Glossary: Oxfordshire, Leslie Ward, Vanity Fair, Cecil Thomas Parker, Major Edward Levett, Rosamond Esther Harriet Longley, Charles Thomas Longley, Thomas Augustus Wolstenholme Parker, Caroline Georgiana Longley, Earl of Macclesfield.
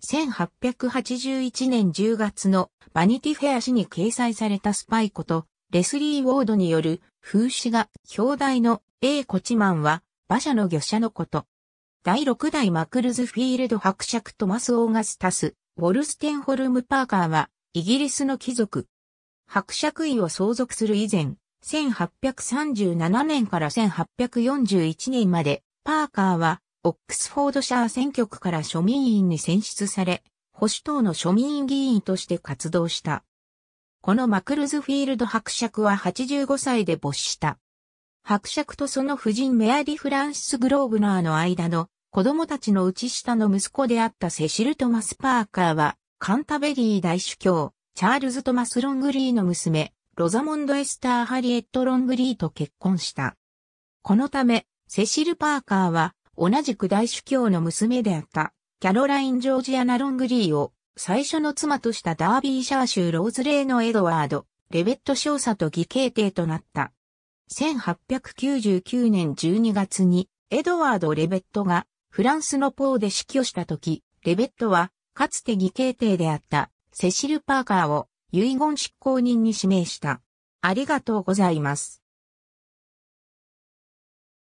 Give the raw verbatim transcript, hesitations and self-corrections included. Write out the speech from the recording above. せんはっぴゃくはちじゅういちねんじゅうがつのバニティフェア誌に掲載されたスパイことレスリー・ウォードによる風刺画表題の A コチマンは馬車の御車のこと。だいろく代マクルズフィールド伯爵トマス・オーガスタス、ウォルステンホルム・パーカーはイギリスの貴族。伯爵位を相続する以前、せんはっぴゃくさんじゅうななねんからせんはっぴゃくよんじゅういちねんまで、パーカーはオックスフォードシャー選挙区から庶民院に選出され、保守党の庶民議員として活動した。このマクルズフィールド伯爵ははちじゅうごさいで没した。伯爵とその夫人メアリー・フランシス・グローブナーの間の子供たちのうち下の息子であったセシル・トマス・パーカーは、カンタベリー大主教、チャールズ・トマス・ロングリーの娘、ロザモンド・エスター・ハリエット・ロングリーと結婚した。このため、セシル・パーカーは、同じく大主教の娘であった、キャロライン・ジョージアナ・ロングリーを、最初の妻としたダービーシャー州ローズレイのエドワード、レベット少佐と義兄弟となった。せんはっぴゃくきゅうじゅうきゅうねんじゅうにがつに、エドワード・レベットが、フランスのポーで死去したとき、レベットは、かつて義兄弟であった、セシル・パーカーを、遺言執行人に指名した。ありがとうございます。